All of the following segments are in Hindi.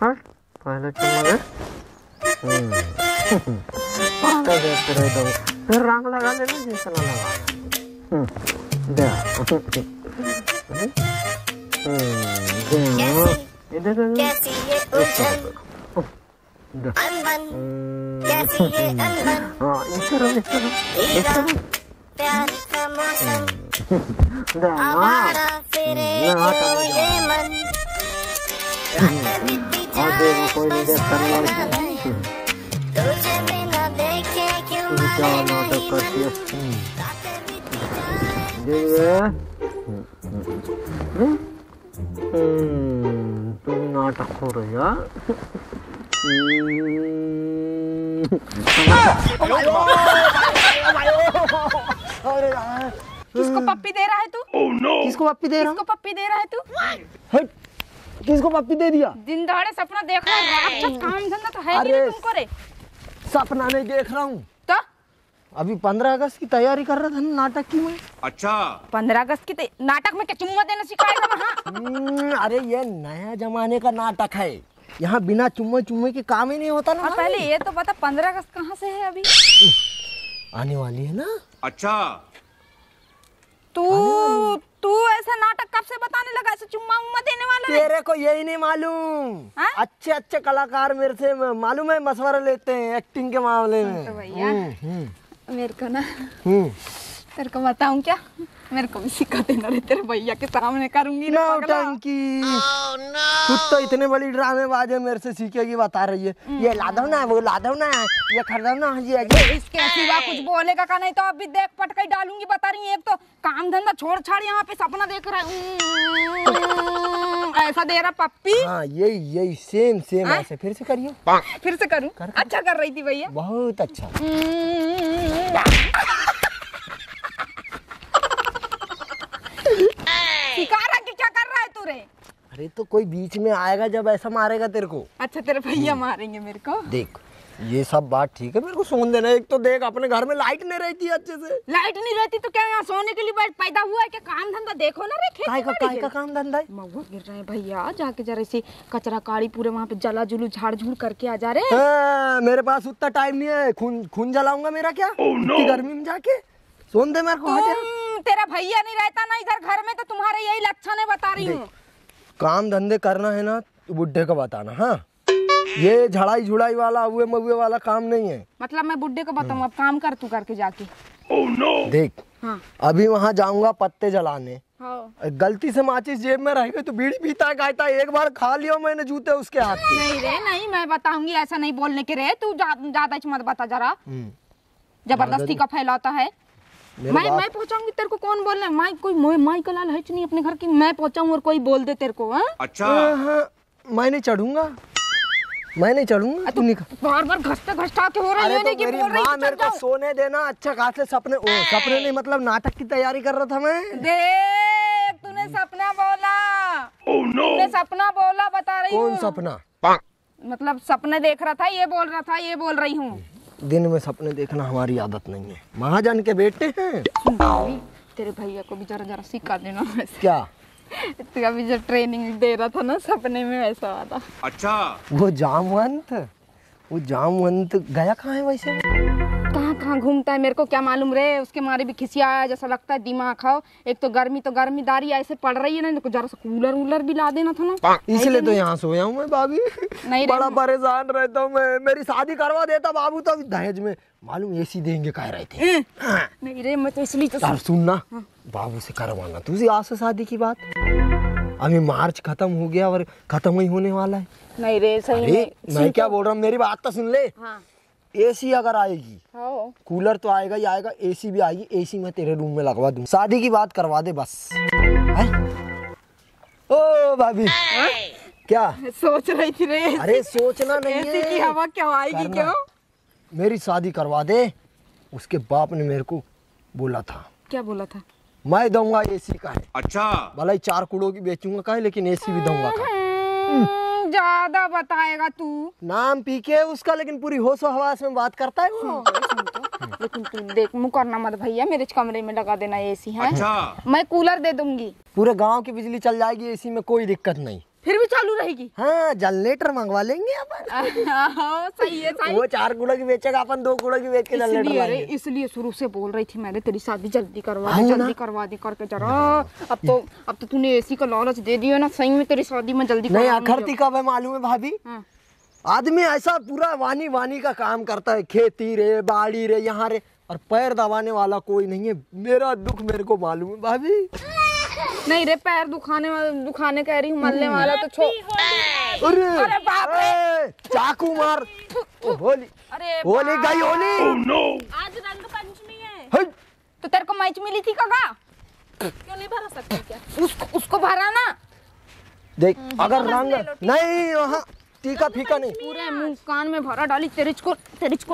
हाँ पहले चले पागल जैसे रह दो फिर रंग लगा लेना जैसा लगाना कैसी ये उलझन अनबन कैसी ये अनबन इधर प्यार का मौसम आवारा फेरे ये मन और देखो कोई नहीं देखता नहीं तुझे बिना देखे क्यों नाटक करती है तुम नाटक हो रही हो किसको पप्पी दे रहा है तू? किसको पप्पी दे रहा है? तू किसको पप्पी दे दिया? दिन दहाड़े सपना देख रहा है, अच्छा काम धंधा तो है नहीं तुमको रे। सपना नहीं देख रहा हूँ तो अभी 15 अगस्त की तैयारी कर रहा था ना नाटक की मैं। अच्छा 15 अगस्त की नाटक में क्या चुम्मा देना सिखाएगा? अरे ये नया जमाने का नाटक है, यहाँ बिना चुम्मे के काम ही नहीं होता ना। पहले ये तो पता 15 अगस्त कहाँ से है, अभी आने वाली है ना। अच्छा तू ऐसा नाटक कब से बताने लगा? ऐसे चुम्मा उम्मा देने वाला तेरे को यही नहीं मालूम? अच्छे अच्छे कलाकार मेरे से मालूम है मशवरा लेते हैं एक्टिंग के मामले में। तो भैया मेरे को ना तेरे को बताऊं क्या, मेरे को भी सिखा देना रे, तेरे भैया के सामने करूंगी ना टंकी। खुद तो इतने बड़ी ड्रामेबाज है, मेरे से सीखेगी बता रही है ये ला दो ना वो ला दो ना ये खरीदो ना ये। इसके सिवा कुछ बोलेगा का नहीं तो अभी देख पटकाई डालूंगी बता रही है। एक तो काम धंधा छोड़ छाड़ यहाँ पे सपना देख रहा है ऐसा दे रहा पप्पी। हाँ यही सेम ऐसे फिर से करियो। फिर से करूँ? अच्छा कर रही थी भैया, बहुत अच्छा कि क्या कर रहा है तू रे? अरे तो कोई बीच में आएगा जब ऐसा मारेगा तेरे को। अच्छा तेरे भैया मारेंगे मेरे को? देख ये सब बात ठीक है, मेरे को सोने देना। एक तो देख अपने घर में लाइट नहीं रहती अच्छे से। लाइट नहीं रहती तो क्या यहाँ सोने के लिए पैदा हुआ है क्या? काम धंधा देखो ना रे, का काम धंधा है। महुआ गिर रहे हैं भैया, जाके जरा इसी कचरा काड़ी पूरे वहाँ पे जला जुलू झाड़ झूड़ करके आ जा रहे। मेरे पास उतना टाइम नहीं है, खून जलाऊंगा मेरा क्या गर्मी में जाके। सोन दे मेरे को, तेरा भैया नहीं रहता ना इधर घर में तो तुम्हारा यही लक्षण है बता रही हूँ। काम धंधे करना है ना बुड्ढे को बताना। हाँ ये झड़ाई झुड़ाई वाला हुए महुए वाला काम नहीं है। मतलब मैं बुड्ढे को बताऊँ? अब काम कर तू करके जाके। oh, no. देख हाँ। अभी वहाँ जाऊंगा पत्ते जलाने। हाँ। गलती से माचिस जेब में रह गई तो बीड़ी पीता गायता एक बार खा लियो मैंने जूते उसके हाथ में। नहीं रे नहीं, मैं बताऊंगी ऐसा नहीं बोलने के रे, तू ज्यादा मत बता जरा, जबरदस्ती का फैलाता है। मैं पहुंचाऊंगी तेरे को, कौन बोल रहा है? मैं कोई माइकल लाल है नहीं अपने घर की, मैं पहुंचाऊं और कोई बोल दे तेरे को। अच्छा मैं नहीं चढ़ूंगा, मैं नहीं चढ़ूंगा। तू निकल, बार बार घसता घसटा के हो रहा है। तो मेरी माँ मेरे को सोने देना। अच्छा खासे सपने नहीं मतलब नाटक की तैयारी कर रहा था मैं। देख तूने सपना बोला, तूने सपना बोला बता रही हूँ। कौन सपना? मतलब सपने देख रहा था ये बोल रहा था, ये बोल रही हूँ। दिन में सपने देखना हमारी आदत नहीं है, महाजन के बेटे हैं। तेरे भैया को भी जरा जरा सिखा देना क्या तू अभी जो ट्रेनिंग दे रहा था ना सपने में वैसा वाला। अच्छा वो जामवंत गया कहाँ है? वैसे कहाँ घूमता है मेरे को क्या मालूम रे, उसके मारे भी खिसिया जैसा लगता है दिमाग। खाओ एक तो गर्मी दारी ऐसे पड़ रही है ना, जरा सा कूलर वूलर भी ला देना था ना। इसलिए तो यहाँ सोया हूँ मैं बाबी। नहीं बड़ा परेशान रहता हूँ मैं, मेरी शादी करवा देता बाबू तो दहेज में मालूम एसी देंगे कह रहे थे। नहीं रे मैं तो इसलिए तो सुनना बाबू से करवाना तुझे आज से शादी की बात। अभी मार्च खत्म हो गया और खत्म ही होने वाला है। नहीं रे सही मैं क्या बोल रहा हूँ, मेरी बात तो सुन ले। एसी अगर आएगी कूलर तो आएगा ही आएगा, एसी भी आएगी। एसी मैं तेरे रूम में लगवा दूं, शादी की बात करवा दे बस। ओ भाभी क्या सोच रही थी रे? अरे सोचना नहीं है, एसी की हवा क्या आएगी क्यों। मेरी शादी करवा दे। उसके बाप ने मेरे को बोला था। क्या बोला था? मैं दूंगा एसी का है। अच्छा भलाई 4 करोड़ की बेचूंगा का है, लेकिन एसी भी दूंगा का। ज्यादा बताएगा तू, नाम पी के उसका, लेकिन पूरी होशो हवास में बात करता है वो। लेकिन तू देख मुँह करना मत भैया, मेरे कमरे में लगा देना एसी है। अच्छा। मैं कूलर दे दूंगी, पूरे गांव की बिजली चल जाएगी, एसी में कोई दिक्कत नहीं, फिर भी चालू रहेगी। हाँ, जनरेटर मंगवा लेंगे अपन। सही है, सही। वो 4 गुना की बेचेगा, अपन 2 गुना की बेच के जनरेटर। इसलिए शुरू से बोल रही थी मैंने तेरी शादी जल्दी करवा दी करके जरा। अब तो तूने एसी का लालच दे दिया ना, सही में तेरी शादी में जल्दी नहीं। अखरती कब है मालूम है भाभी? आदमी ऐसा पूरा वानी वानी का काम करता है, खेती रे, बाड़ी रे, यहाँ रे, और पैर दबाने वाला कोई नहीं है। मेरा दुख मेरे को मालूम है भाभी। नहीं रे, पैर दुखाने कह रही हूँ, मलने वाला तो छोड़। अरे बाप रे, चाकू मार। होली गई, होली। आज रंगपंचमी है तो तेरे को मैच मिली थी कगा, क्यों नहीं भरा सकती क्या? उसको भरा ना, देख अगर रंग नहीं वहाँ टीका फीका नहीं, पूरे मुँह कान में भरा डाली। तेरिच को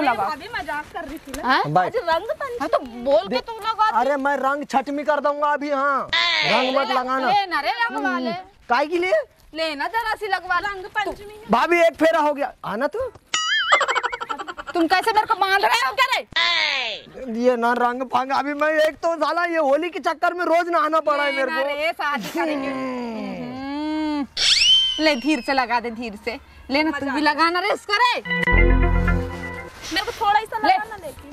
लगा। मजाक कर रही थी ना। आज रंग तो बोल के तुम लगा। अरे मैं रंग छठमी कर दूंगा अभी। हाँ, रंग मत लगाना। लेना रे रंग वाले, काय के लिए लेना, जरा सी लगवा। रंग पंचमी भाभी, एक फेरा हो गया आना। तुम कैसे मेरे को बांध रहे हो क्या रे? ये ना रंग पांग अभी मैं एक तो साला ये होली के चक्कर में रोज नहाना पड़ा है मेरे को। ले धीर से लगा दे, धीर से लेना, तू भी लगाना रे इसका रे। मेरे को थोड़ा ही सा लगाना, लेकिन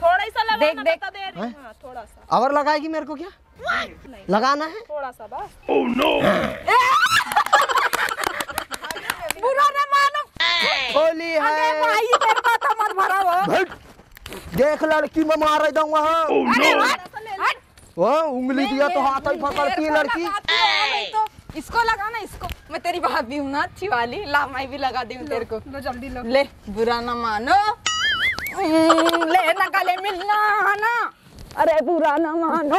थोड़ा ही सा लगाना, बता दे रही हूं थोड़ा सा। और लगाएगी मेरे को क्या? नहीं लगाना है थोड़ा सा बस। ओह नो, बुरा ना मानो, होली है। अरे भाई तेरे को तो मत भरा हो, देख लड़की में मार दूंगा। ओह नो, वो उंगली दिया तो हाथ ही पकड़ती है लड़की। इसको लगाना, इसको। मैं तेरी भाभी हूँ ना अच्छी वाली, ला मैं भी लगा दी हूँ तेरे को। लो जल्दी लो। ले, बुरा ना मानो। ले ना गले मिलना है ना। अरे बुरा ना मानो,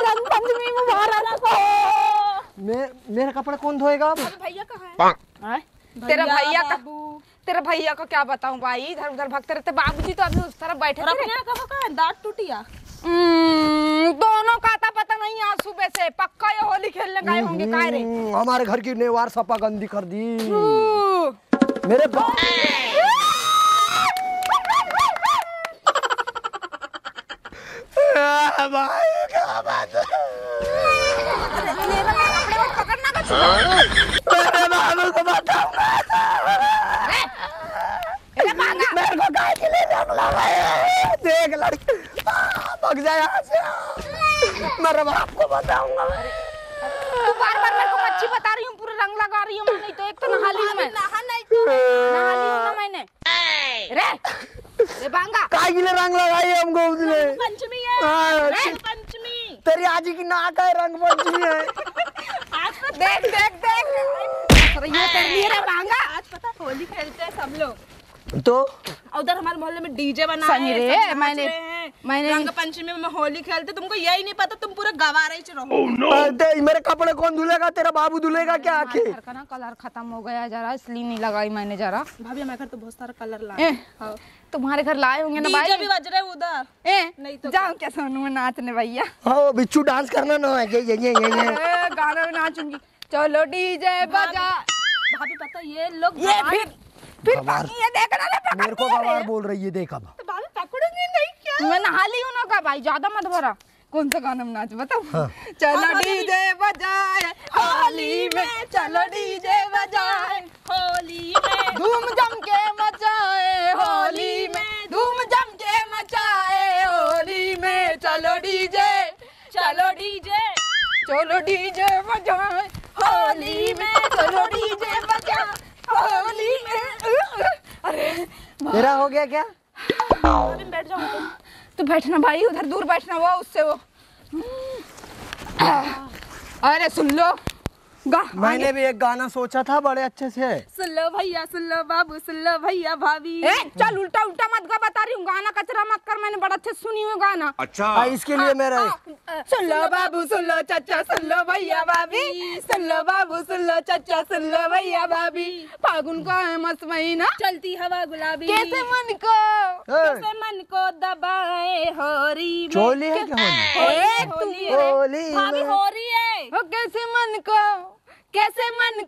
रंगपंचमी मुबारक हो। मेरा कपड़ा कौन धोएगा अब? भैया कहाँ है? तेरा भैया का क्या बताऊँ भाई, इधर उधर भगते रहते। बाबूजी तो अभी उस तरफ बैठे हैं। दांत टूटिया दोनों का था, पता नहीं आज सुबह से पक्का ये होली खेलने गए होंगे। काय रे, हमारे घर की नेवार सपा गंदी कर दी मेरे बाप। मेरे को काय के लिए रंग लगाया? देख लड़की भग जाए, मेरे बाप को बताऊंगा मैं। तू बार-बार मेरे को मच्छी बता रही हूँ, पूरा रंग लगा रही हूँ। नहीं तो एक तो नहा ली हूँ मैंने। रे बांगा काय के लिए रंग लगाई हमको उसने? पंचमी है, रंग पंचमी। तेरी आजी की नाक है, रंग पंचमी है। देख देख देख, ये कर लिए रे बांगा। आज पता होली खेलते हैं सब लोग तो। उधर हमारे मोहल्ले में डीजे बना है, मैंने रंग पंचमी में होली खेलते। तुमको यही नहीं पता, तुम पूरे गवारे ही रहो। मेरे कपड़े कौन धुलेगा? तेरा बाबू धुलेगा क्या? आखिर का ना कलर खत्म हो गया जरा, इसलिए नहीं लगाई मैंने। जरा भाभी हमारे घर तो बहुत सारा कलर लाए। तुम्हारे घर लाए होंगे ना भाई, डीजे भी बज रहे उधर। नहीं तो जाऊँ क्या सोनू में नाचने? भैया हो बिच्छू, डांस करना ना, गाना में नाचूंगी। चलो डीजे बजा। भाभी पता ये लोग फिर ये देखना ना, मेरे को गवार बोल रही है। देख अब तो भाभी पकड़ूंगी नहीं क्या? मैं नहा ली हूं ना का भाई, ज्यादा मत भरा। कौन सा गाना में नाच बताओ? हाँ। चलो डीजे बजाए होली में, चलो डीजे बजाए होली में, धूम जम के मचाए होली में, धूम जम के मचाए होली में। चलो डीजे, चलो डीजे, चलो डीजे बजाए होली में, चलो डीजे बजाए होली में। अरे तेरा हो गया क्या? बैठ जाओ तो बैठना भाई, उधर दूर बैठना वो उससे वो। अरे सुन लो, मैंने भी एक गाना सोचा था बड़े अच्छे से। सुन लो भैया, सुन लो बाबू, सुन लो भैया भाभी। चल उल्टा उल्टा मत गा, बता रही हूँ, गाना कचरा मत कर। मैंने बड़ा अच्छे सुनी हुई गाना। अच्छा, इसके लिए मेरा सुन लो बाबू, सुन लो चाचा, सुन लो भैया भाभी, सुन लो बाबू, सुन लो चाचा, सुन लो भैया भाभी। फागुन का है मस्त महीना, चलती हवा गुलाबी, कैसे मन को दबाए होली में। होली है कैसे मन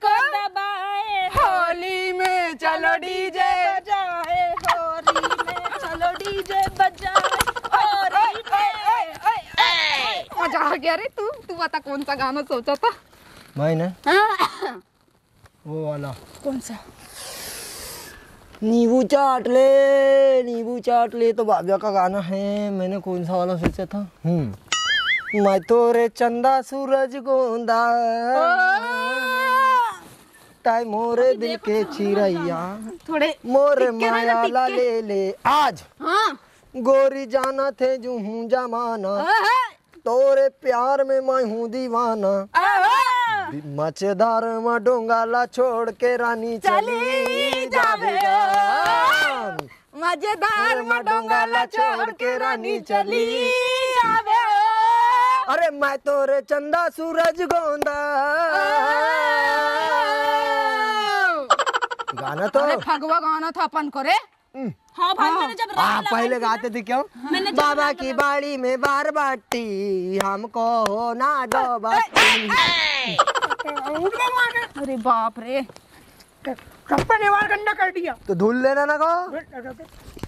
को दबाए होली में। चलो डीजे बजाए डीजे बजा मजा आ गया रे। तू बता कौन सा गाना सोचा था मैंने? वो वाला कौन सा? नींबू चाट ले तो बाबिया का गाना है। मैंने कौन सा वाला सोचा था? मैं तो रे चंदा सूरज गोंदा ताई मोरे दिल के चिरैया थोड़े मोरे माया ला ले ले आज गोरी जाना थे जो हूँ जमाना तोरे प्यार में मैं हूँ दीवाना मचेदार माँ डोंगाला छोड़ के रानी चली जावेगा मजेदार माँ डोंगाला छोड़ के रानी चली जावे। अरे मैं तो रे चंदा सूरज गोंदा गाना तो फगवा गाना था अपन को रे। हाँ भाई मैंने जब पहले गाते थे क्यों? बाबा की बाड़ी में बार बाटी हमको हो ना दो बाटी। अरे बाप रे कपड़ा निवार गंदा कर दिया तो धुल लेना ना को।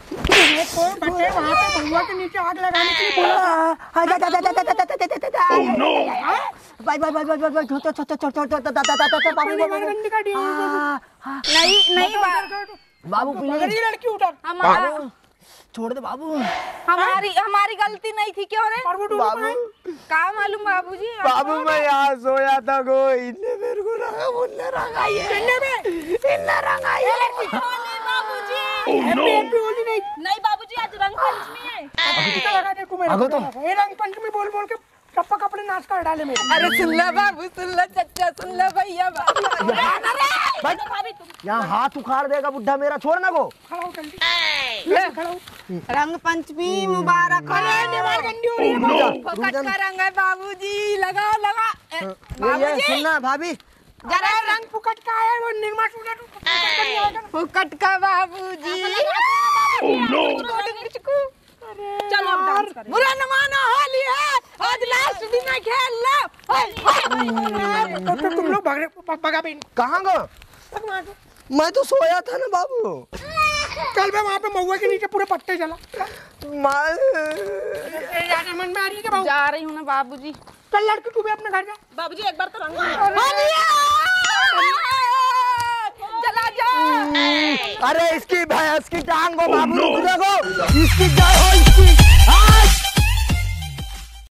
बच्चे वहाँ पे भगवा के नीचे आग लगाने के लिए बोला। Bye bye bye bye bye छोड़ छोड़ छोड़ छोड़ छोड़ नहीं नहीं बाबू लड़की उठा हमारा छोड़ दे बाबू। हमारी गलती नहीं थी क्यों रे बाबू? क्या मालूम बाबूजी बाबू मैं यहाँ सोया था गो इनने मेरे को रंगा बोलने रंगा नहीं बाबूजी आज रंगपंचमी है। अगो तो रंगपंचमी बोल बोल के टप्पा कपड़े नाच कर डाले मेरे। अरे सुनला बाबू सुनला चच्चा सुनला भैया यहाँ हाथ उखाड़ देगा बुढ़ा मेरा छोड़ ना गो। रंग पंचमी मुबारक रंग है बाबूजी लगा लगा बाबूजी सुनना भाभी जरा रंग फुकट का है वो निरमा फुकट का बाबूजी। चलो बुरा न मानो होली है आज लास्ट दिन है खेल लो। तुम लोग भाग भगा भी कहाँ गो? मैं तो सोया था ना बाबू। कल मैं वहाँ पे महुआ के नीचे पूरे पट्टे चला मन में आ रही है क्या? जा रही हूँ ना बाबूजी। कल लड़की तू भी अपने घर जा। बाबूजी एक बार तो चला जा। अरे इसकी भैंस की टांग को बाबू इसकी